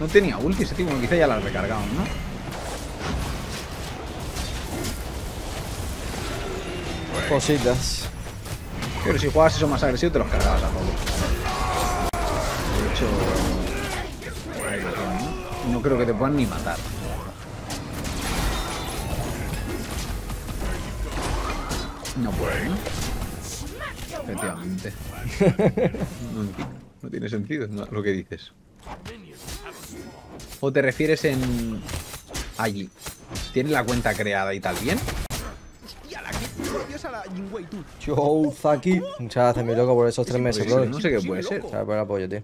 No tenía ulti ese tipo, quizá ya la recargamos, ¿no? Cositas. Pero si jugabas eso más agresivo te los cargabas a todos. De hecho... no creo que te puedan ni matar. No puede, ¿no? Efectivamente. No tiene sentido lo que dices. ¿O te refieres en... allí? ¿Tienes la cuenta creada y tal bien? Yo, Zaki. Muchas gracias, mi loco, por esos 3 meses, bro. No sé qué puede ser. Para el apoyo, tío.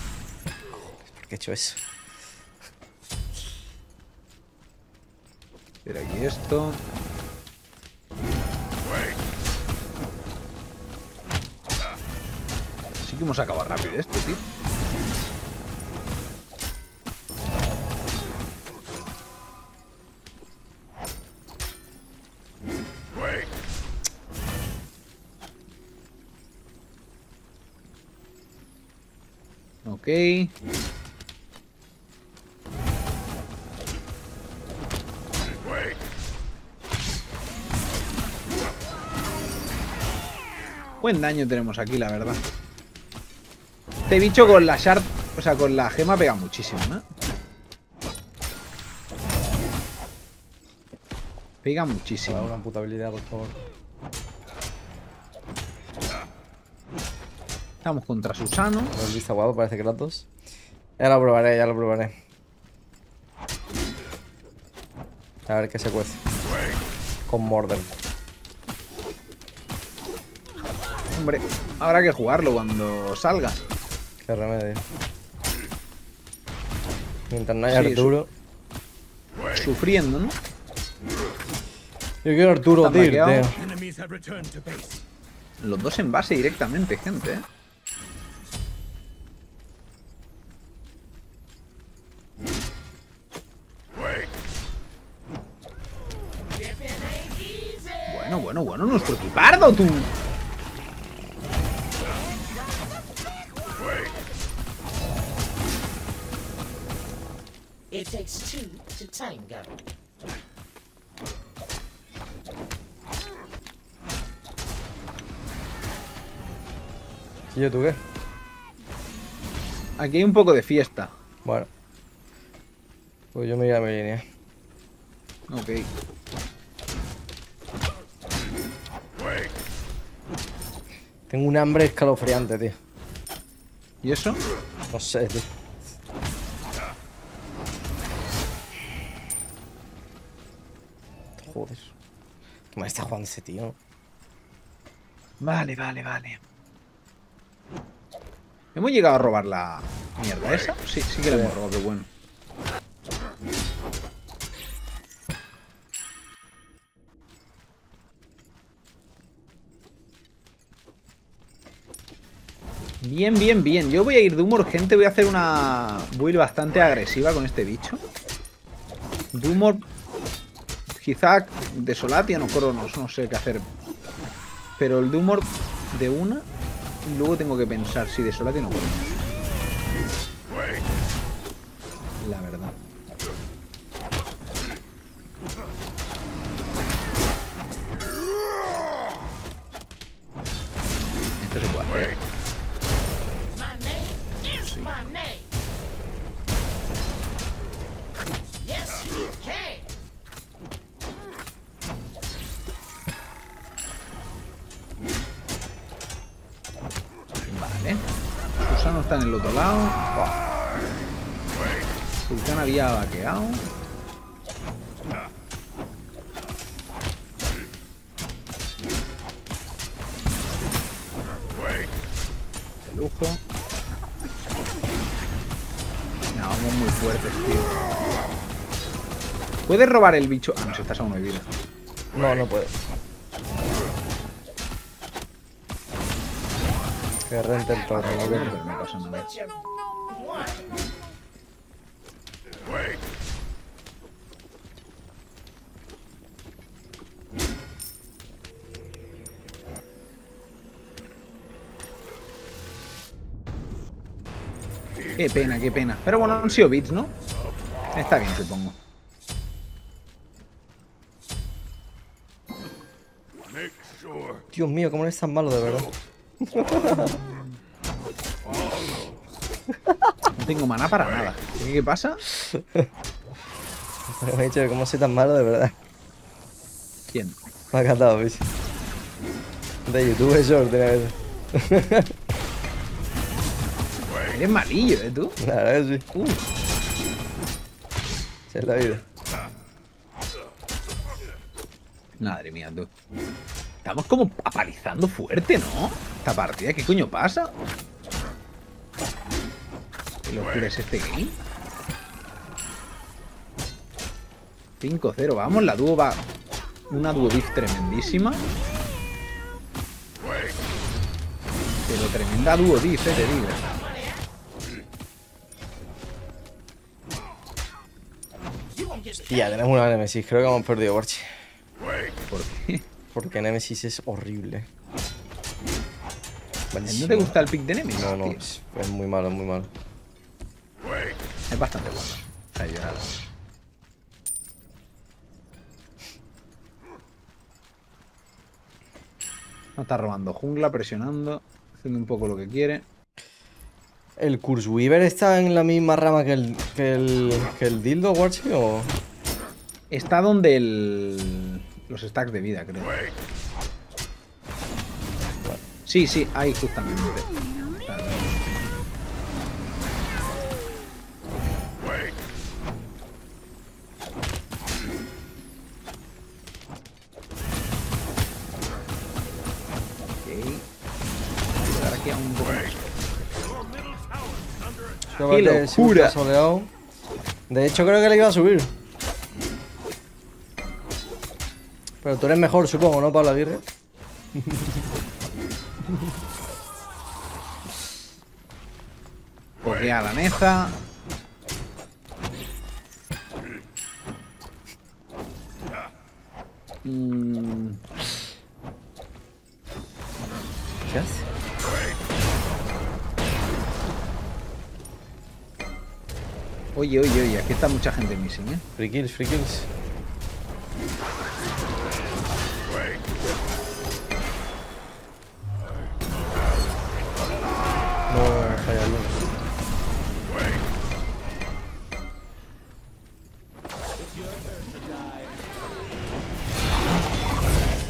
¿Por qué he hecho eso? Pero aquí esto. Sí que hemos acabado rápido esto, tío. Ok. Buen daño tenemos aquí, la verdad. Este bicho con la shard, o sea, con la gema pega muchísimo, ¿no? Pega muchísimo. Una puta habilidad, por favor. Estamos contra Susano. Lo visto guapo, parece que los dos. Ya lo probaré, ya lo probaré. A ver qué se cuece. Con Mordor. Hombre, habrá que jugarlo cuando salga. Qué remedio. Mientras no haya Arturo. Sufriendo, ¿no? Yo quiero Arturo, tío. Los dos en base directamente, gente. Bueno, nuestro equipardo, tú. It takes two to tango. ¿Y yo tú qué? Aquí hay un poco de fiesta. Bueno. Pues yo me voy a mi línea. Ok. Tengo un hambre escalofriante, tío. ¿Y eso? No sé, tío. Joder. ¿Qué mal está jugando ese tío? Vale. ¿Hemos llegado a robar la mierda esa? Sí, sí que la hemos robado, pero bueno. Bien. Yo voy a ir de humor, gente. Voy a hacer una build bastante agresiva con este bicho. De humor, quizá Desolation o Cronos, no sé qué hacer. Pero el de humor de una... Luego tengo que pensar si Desolation o Cronos. La verdad. Esto se puede hacer. Sí. Vale. Susano está en el otro lado. Sultan había vaqueado. De lujo. No, vamos muy fuertes, tío. ¿Puedes robar el bicho? Ah, no, si estás a 1 de vida. No, no puedes. Que rente el torre, no, pero no pasa nada. Qué pena, qué pena. Pero bueno, han sido bits, ¿no? Está bien, supongo. Dios mío, cómo eres tan malo, de verdad. No tengo maná para nada. ¿Qué pasa? Me he dicho, cómo soy tan malo, de verdad. ¿Quién? Me ha encantado, bicho. De YouTube es short, de eres malillo, tú. Claro, sí. Esa es la vida. Madre mía, tú. Estamos como apalizando fuerte, ¿no? Esta partida, ¿qué coño pasa? ¿Qué locura es este game? 5-0, vamos, la dúo va. Una dúo diff tremendísima. Pero tremenda dúo diff, te digo. Tía, tenemos una Nemesis, creo que hemos perdido, Warchi. ¿Por qué? Porque Nemesis es horrible. Malísimo. ¿No te gusta el pick de Nemesis? No, no, tío. Es muy malo, es muy malo. Es bastante bueno. Ahí ya. No está robando jungla, presionando, haciendo un poco lo que quiere. ¿El Curseweaver está en la misma rama que el Dildo, Warchi, o...? Está donde los stacks de vida, creo. Sí, sí, ahí justamente. Claro. ¡Qué locura! Soleado. De hecho, creo que le iba a subir. Pero tú eres mejor, supongo, ¿no, Pablo Aguirre? Porque a la mesa. ¿Qué haces? Oye, oye, oye, aquí está mucha gente missing, ¿eh? Free kills, free kills. No, falla, no.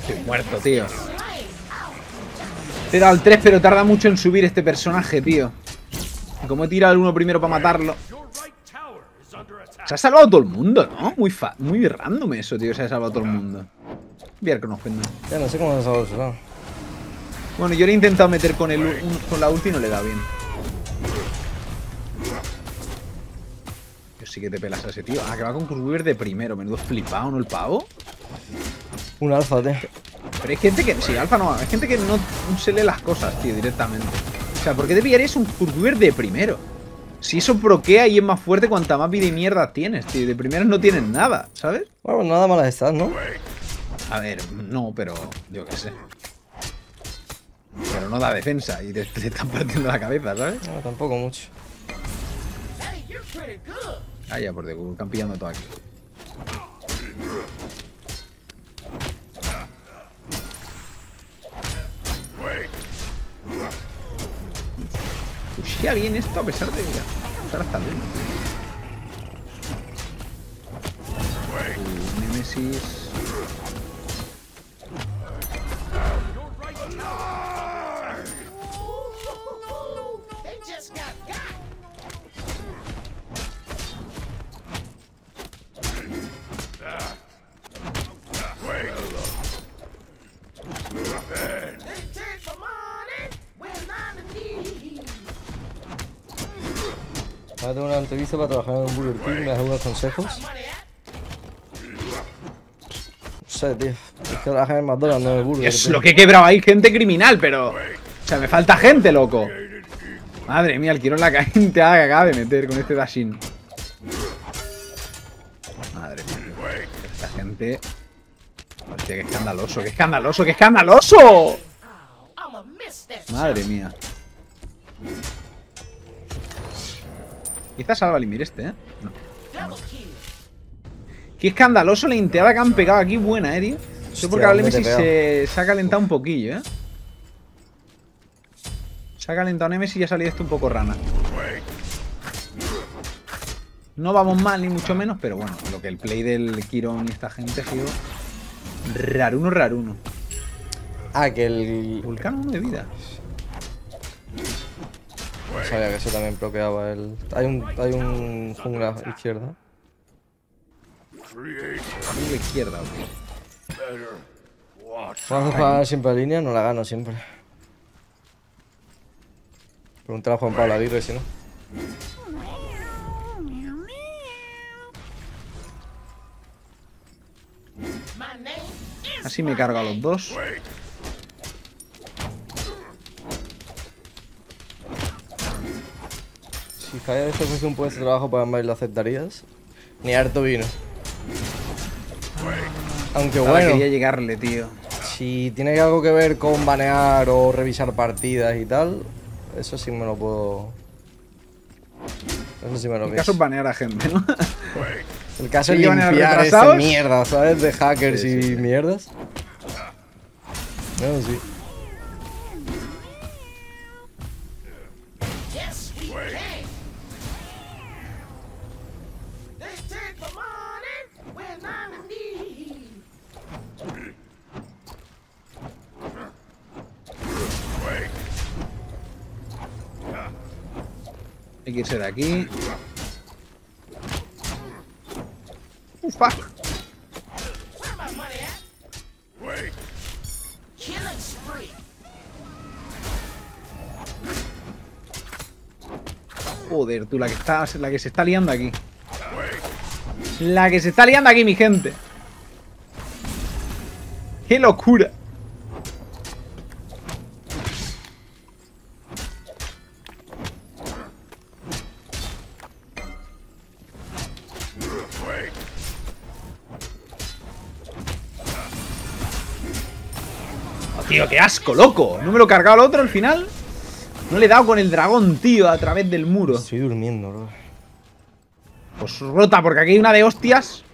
Estoy muerto, tío. Te he dado el 3, pero tarda mucho en subir este personaje, tío. Como he tirado el 1 primero para matarlo. Se ha salvado todo el mundo, ¿no? Muy random eso, tío. Se ha salvado todo el mundo. Voy a ver que nos ofenda. Ya no sé cómo se ha salvado eso, ¿no? Bueno, yo le he intentado meter con la ulti y no le da bien. Yo sí que te pelas a ese tío. Ah, que va con Curseweaver de primero. Menudo flipado, ¿no? El pavo. Un alfa, tío. Pero hay gente que... Sí, alfa no. Hay gente que no se lee las cosas, tío, directamente. O sea, ¿por qué te pillarías un Curseweaver de primero? Si eso proquea y es más fuerte, cuanta más vida y mierda tienes, tío. De primeras no tienes nada, ¿sabes? Bueno, nada malas estás, ¿no? A ver, no, pero... Yo qué sé. Pero no da defensa y te están partiendo la cabeza, ¿sabes? No, tampoco mucho. Ah, ya, por Dios, están pillando todo aquí. Pushea bien esto a pesar de... Ahora está bien. Nemesis. Ahora tengo una entrevista para trabajar en un Burger King, me has dado consejos. No sé, tío. Es que trabajar en McDonald's, no en el Burger. Es lo que he quebrado ahí, gente criminal, pero... O sea, me falta gente, loco. Madre mía, el quiero la gente que acaba de meter con este dashin. Madre mía, esta gente... Hostia, qué escandaloso, qué escandaloso, qué escandaloso. Madre mía. Quizás salva el Ymir este, ¿eh? No. Qué escandaloso la inteada que han pegado aquí. Buena, tío. Eso porque la Nemesis se ha calentado un poquillo, ¿eh? Se ha calentado Nemesis y ha salido esto un poco rana. No vamos mal, ni mucho menos, pero bueno. Lo que el play del Quirón y esta gente ha sido... Raruno, raruno. Ah, que el... Vulcano 1 de vida. No sabía que eso también bloqueaba el... Hay un jungla izquierda. Jungla izquierda, ok. Vamos a jugar siempre a línea, no la gano siempre. Preguntar a Juan Pablo Aguirre si no. Así me cargo a los dos. Si falla esta cuestión puede ser trabajo para Mike, ¿lo aceptarías? Ni harto vino. Aunque bueno, quería llegarle, tío. Si tiene algo que ver con banear o revisar partidas y tal, eso sí me lo puedo... Eso sí me lo pienso. El caso es banear a gente, ¿no? El caso es limpiar esa mierda, ¿sabes? De hackers y mierdas. No, sí. Hay que irse de aquí. ¡Ufa! Joder, tú, la que se está liando aquí. La que se está liando aquí, mi gente. ¡Qué locura! Tío, qué asco, loco. No me lo he cargado al otro al final. No le he dado con el dragón, tío, a través del muro. Estoy durmiendo, bro. Pues rota, porque aquí hay una de hostias.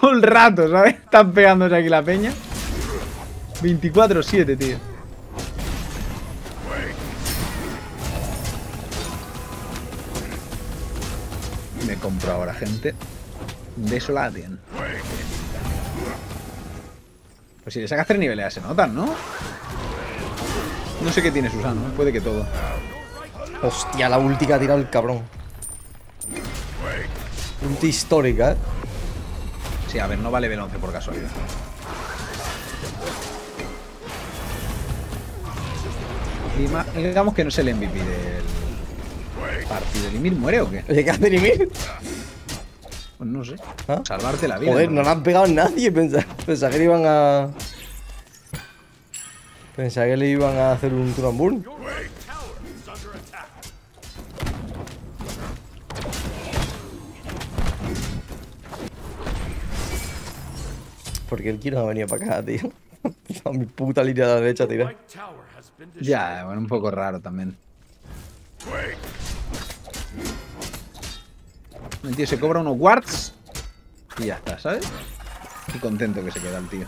Todo el rato, ¿sabes? Están pegándose aquí la peña. 24/7, tío. Me compro ahora, gente. De eso la tienen. Pues si le sacas 3 niveles, se notan, ¿no? No sé qué tiene Susano, puede que todo. Hostia, la ulti que ha tirado el cabrón. Ulti histórica, ¿eh? Sí, a ver, no vale B11 por casualidad. Y más, digamos que no es el MVP del partido. ¿El Ymir muere o qué? ¿Le quedas de Ymir? Pues no sé. ¿Ah? Salvarte la vida. Joder, no le han pegado a nadie. Pensaba que le iban a... Pensaba que le iban a hacer un turambul. Porque el Kiro no ha venido para acá, tío. A mi puta línea de la derecha, tío. Ya, bueno, un poco raro también. El tío se cobra unos wards y ya está, ¿sabes? Qué contento que se queda el tío.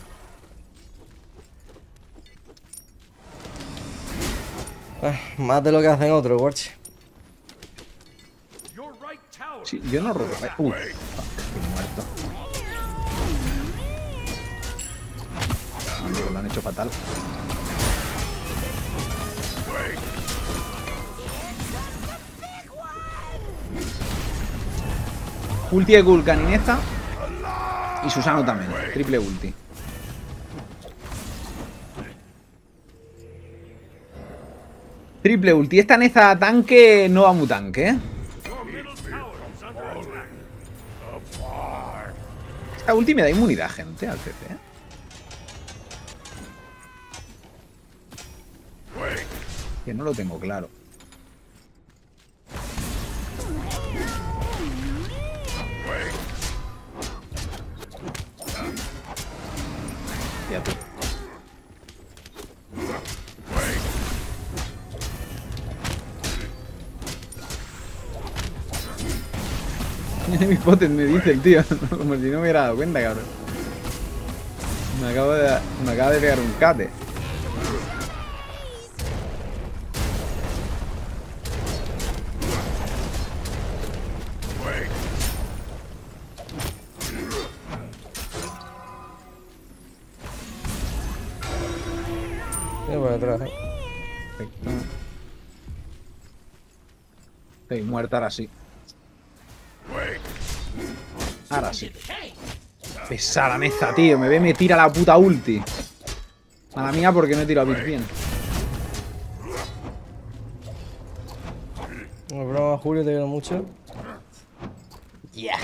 Más de lo que hacen otros, Warchi. Sí, yo no robo. Uy, estoy muerto. Amigo, lo han hecho fatal. Ulti de Vulcan en esta. Y Susano también. Triple ulti. Triple ulti. Esta en esta tanque no va muy tanque, ¿eh? Esta ulti me da inmunidad, gente, al CC, ¿eh? Que no lo tengo claro. Enemy spotted, me dice el tío. Como si no me hubiera dado cuenta, cabrón. Me acabo de pegar un cate. Voy para atrás, ¿eh? Perfecto. Estoy muerta ahora sí. Ahora sí. Pesada mesa, tío. Me ve, me tira la puta ulti. A la mía porque no he tirado bien. Bueno, broma, Julio, te quiero mucho. Yeah.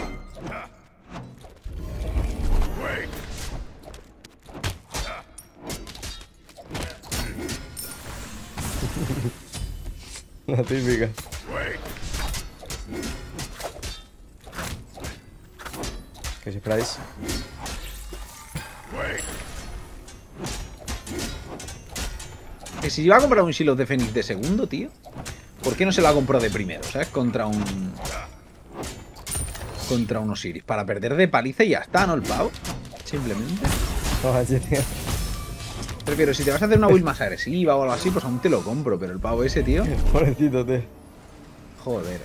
La típica. ¿Qué os esperáis? Que si iba a comprar un Shiloh de Fénix de segundo, tío, ¿por qué no se la compró de primero? ¿Sabes? Contra un Osiris. Para perder de paliza y ya está, ¿no? El pavo. Simplemente. Oye, tío. Prefiero, si te vas a hacer una build más agresiva o algo así, pues aún te lo compro, pero el pavo ese, tío. Pobrecito, tío. Joder.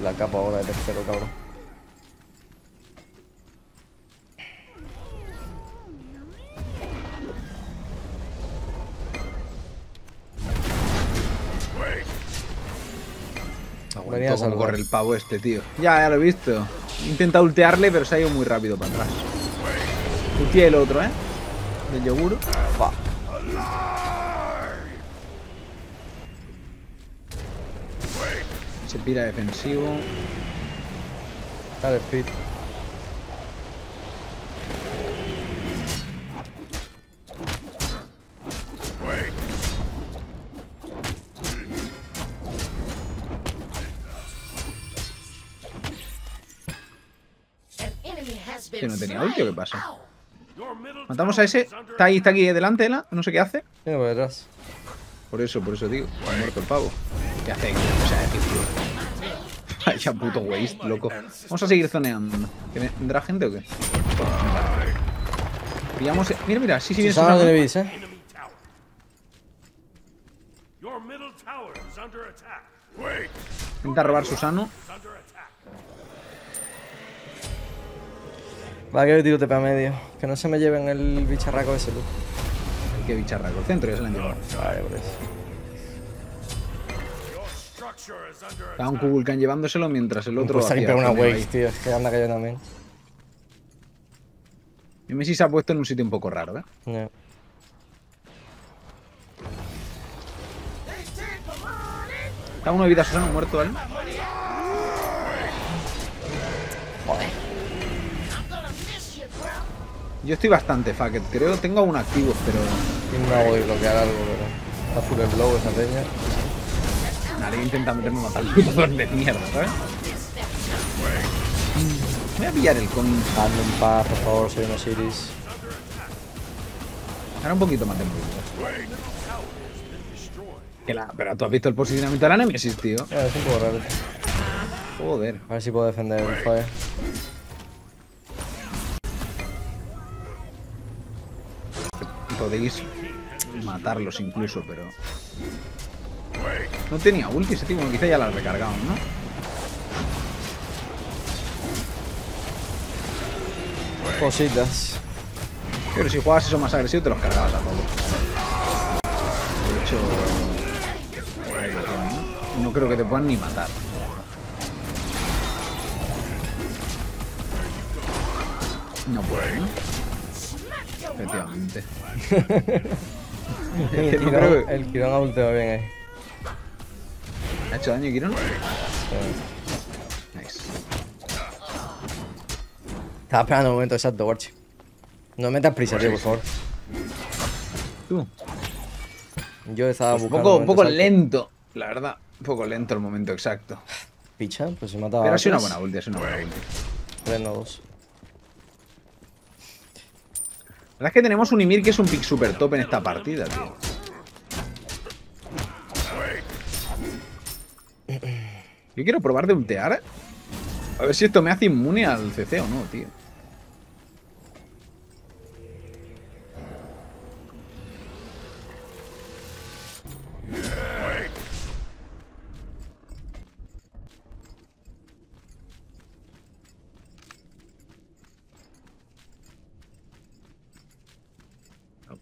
La capa ahora de tercero, cabrón. Venía a correr el pavo este, tío. Ya lo he visto. Intenta ultearle, pero se ha ido muy rápido para atrás. Ultea el otro, ¿eh? Del yoguro. Va. Se pira defensivo. Dale, fit. Que no tenía ulti, ¿qué pasa? Matamos a ese. Está aquí delante de la. No sé qué hace. Viene por detrás. Por eso digo. Ha muerto el pavo. ¿Qué hace? O sea, vaya puto waste, loco. Vamos a seguir zoneando. ¿Vendrá gente o qué? Pillamos. Mira, sí, viene. Sabes dónde veis, ¿eh? Intenta robar Susano. Va, que yo tiro TP a medio. Que no se me lleven el bicharraco ese, tú. ¿Qué bicharraco? El centro ya se lo han llevado. Vale, por eso. Está un Kukulkan llevándoselo mientras el otro. Pues hacia, una waste, tío. Es que anda que yo también. Y Messi se ha puesto en un sitio un poco raro, ¿eh? No. Está uno de vida, Susano, muerto, ¿vale? Joder. Yo estoy bastante fucked. Creo que tengo aún activos, pero. Tengo una voy a bloquear algo, pero. Está full el blow esa peña. Nadie intenta meterme a matar al puto de mierda, ¿sabes? Voy a pillar el con. Dame en paz, por favor, soy un Osiris. Ahora un poquito más de mierda. Pero tú has visto el posicionamiento de la Nemesis, tío. Es un poco raro. Joder. A ver si puedo defender el fire. Podéis matarlos incluso, pero. No tenía ulti ese tipo, quizá ya la recargamos, ¿no? Cositas. Pero si jugabas eso más agresivo te los cargabas a todos. De hecho, no creo que te puedan ni matar. No puede, ¿no? Efectivamente. El Quirón ha ulteado bien ahí. ¿Ha hecho daño Quirón? Sí. Nice. Estaba esperando un momento exacto, Warchi. No metas prisa, tío, por favor. ¿Tú? Yo estaba pues buscando un poco lento, la verdad. Un poco lento el momento exacto. Picha, pues se mataba. Pero ha sido una buena ulti, ha sido una buena ulti. 3-2. La verdad es que tenemos un Ymir que es un pick super top en esta partida, tío. Yo quiero probar de ultear. A ver si esto me hace inmune al CC o no, tío.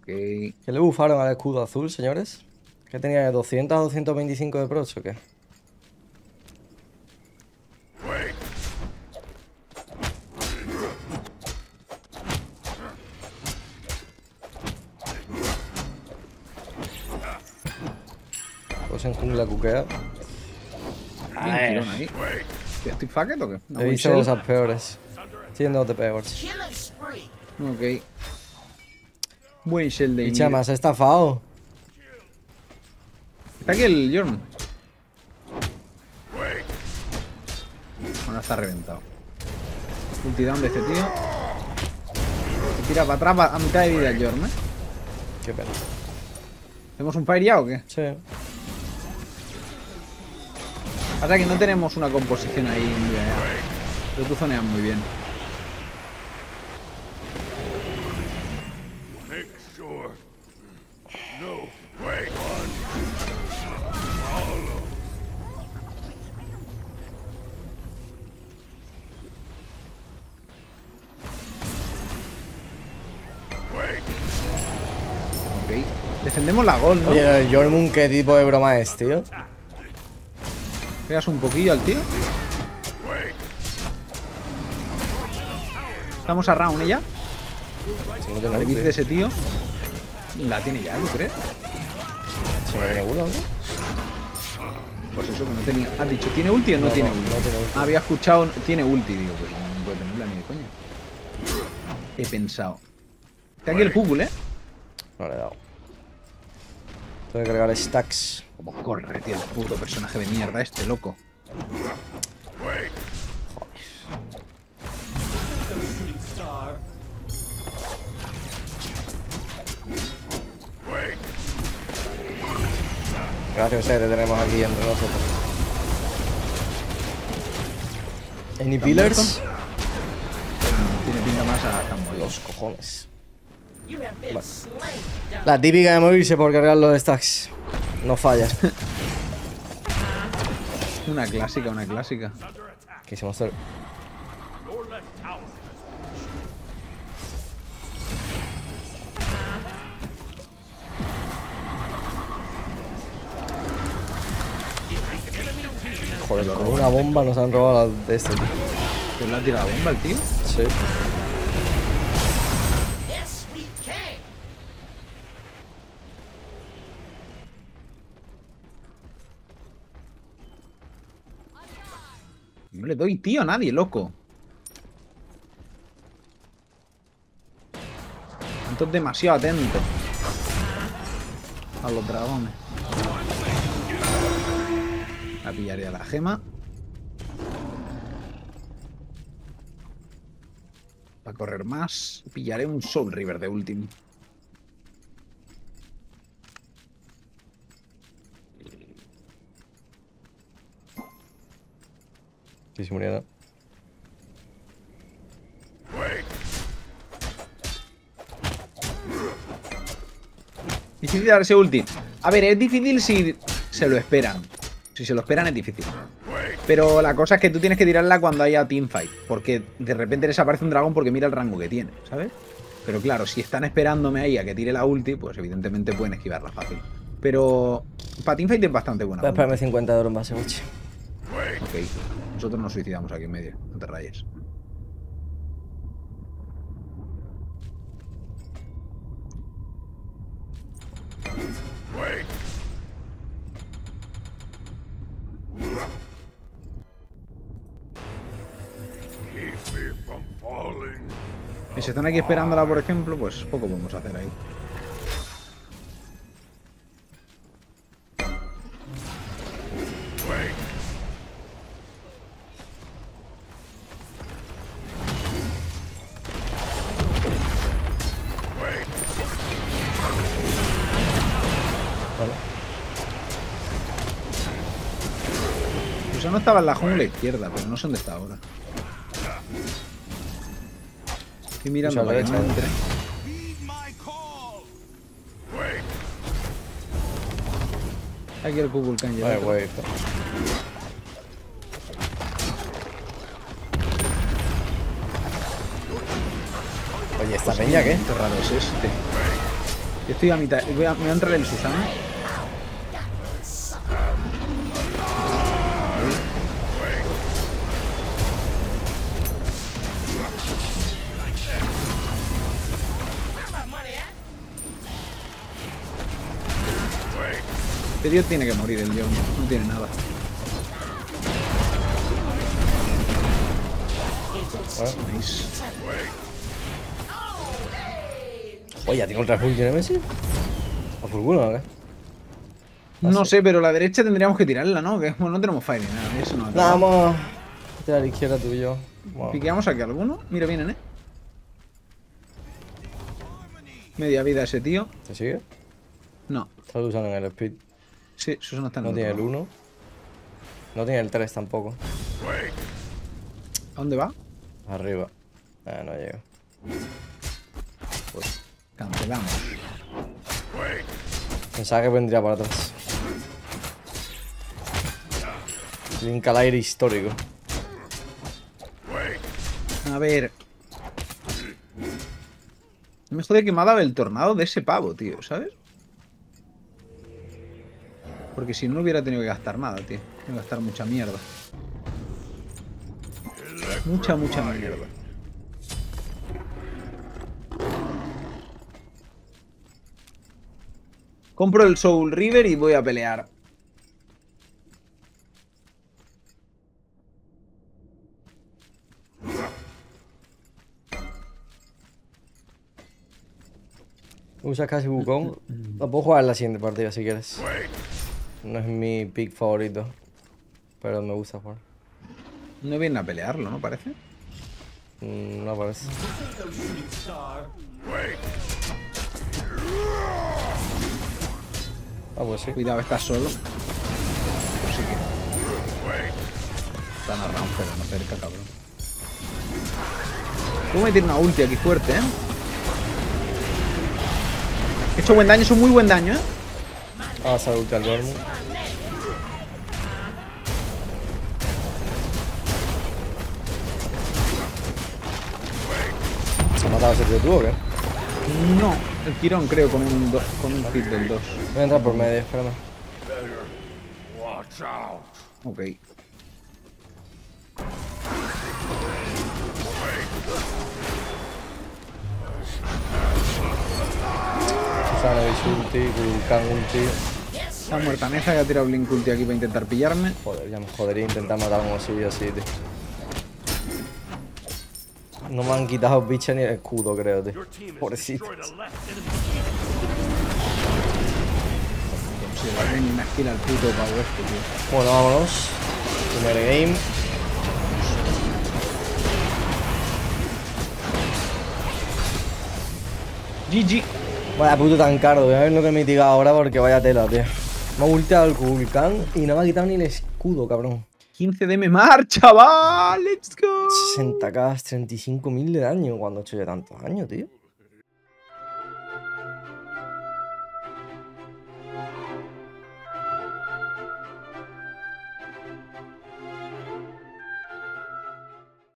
Okay. ¿Qué le bufaron al escudo azul, señores? ¿Qué tenía? ¿200 a 225 de prox o qué? Pues en jungla cuquea. Ahí. ¿Estoy fucked o qué? No, he visto cosas peores. Estoy yendo de peores. Ok. Buen shell de Picha, me has estafado. Está aquí el Jorm. Bueno, está reventado. Ulti down de este tío. Se tira para atrás a mitad de vida el Jorm, ¿eh? Qué pena. ¿Tenemos un fire ya o qué? Sí. Pasa que no tenemos una composición ahí muy bien. Pero tú zoneas muy bien. Defendemos la gol, ¿no? Oye, Jormun, ¿qué tipo de broma es, tío? Pegas un poquillo al tío. Estamos a round, ¿eh, ya? La bici de ese tío. La tiene ya, ¿no crees? Se me regula, ¿no? Pues eso, que no tenía. ¿Has dicho tiene ulti o no, tiene ulti? No tiene ulti. Había escuchado tiene ulti, digo, pues no puede tenerla ni de coña. He pensado. Está aquí el Google, ¿eh? No le he dado. Tengo que cargar stacks. Como corre, tío, el puto personaje de mierda este, loco. Joder. Gracias a ustedes te tenemos aquí entre nosotros. ¿Any pillars? Tiene pinta más a campo. Los cojones. Vale. La típica de morirse por cargar los stacks. No fallas. Una clásica, una clásica. Que se va a hacer. Joder, con una bomba nos han robado la de este tío. ¿Pero le han tirado la bomba al tío? Sí. No le doy tío a nadie, loco. Entonces demasiado atento a los dragones. La pillaría la gema. Para correr más, pillaré un Soul River de último. Sí, se murió, ¿no? Difícil dar ese ulti. A ver, es difícil si se lo esperan. Si se lo esperan es difícil. Pero la cosa es que tú tienes que tirarla cuando haya teamfight. Porque de repente les aparece un dragón porque mira el rango que tiene, ¿sabes? Pero claro, si están esperándome ahí a que tire la ulti, pues evidentemente pueden esquivarla fácil. Pero para teamfight es bastante buena. Voy a esperarme 50 de oro más, Sebuchi. Ok. Nosotros nos suicidamos aquí en medio, no te rayes. Y si están aquí esperándola, por ejemplo, pues poco podemos hacer ahí. Estaba en la jungla izquierda, pero no sé dónde está ahora. Estoy mirando para que no entre. Aquí el Kukulkan ya. Oye, ¿esta peña qué? Qué raro es este. Yo estoy a mitad. Me voy a entrar el Susana. Dios tiene que morir el Dios, no tiene nada. Nice. Oye, ¿tengo otra full de Messi? ¿A full bull o qué? No sé, pero a la derecha tendríamos que tirarla, ¿no? Que bueno, no tenemos fire ni nada, eso no. Vamos. A la izquierda tú y yo. Wow. ¿Piqueamos aquí alguno? Mira, vienen, ¿eh? Media vida ese tío. ¿Te sigue? No. Estás usando en el speed. Sí, Susana está en el. No tiene el 1. No tiene el 3 tampoco. ¿A dónde va? Arriba. No llego. Pues cancelamos. Pensaba que vendría para atrás. Link al aire histórico. A ver. Me jode que me ha dado el tornado de ese pavo, tío, ¿sabes? Porque si no hubiera tenido que gastar nada, tío. Tengo que gastar mucha mierda. Mucha mierda. Compro el Soul River y voy a pelear. Usa casi Wukong. No puedo jugar la siguiente partida si quieres. No es mi pick favorito, pero me gusta jugar. No vienen a pelearlo, ¿no parece? No parece. Ah, pues sí. Cuidado, estás solo. Pues sí que... Están a round, pero no cerca, cabrón. Voy a meter una ulti aquí fuerte, ¿eh? He hecho buen daño, es un muy buen daño, ¿eh? Ah, se ha ulti al Dormo. ¿Se ha matado ese tío tú o qué? No, el tirón creo con un hit del 2. Voy a entrar por medio, espérame. Ok. Susana, ulti, Vulcan ulti. Está muerta Neja, que ha tirado Blink ulti aquí para intentar pillarme. Joder, ya me jodería intentar matar a un osillo así, tío. No me han quitado bicha ni el escudo, creo, tío. Pobrecito. Considerarme ni una esquina al puto pavo este, tío. Bueno, vámonos. Primer game. GG. Vaya puto tan caro, voy a ver lo que me he mitigado ahora porque vaya tela, tío. Me ha ulteado el Kukulkan y no me ha quitado ni el escudo, cabrón. 15 de memar, chaval, let's go. 60k, 35.000 de daño. ¿Cuándo he hecho ya tantos años, tío?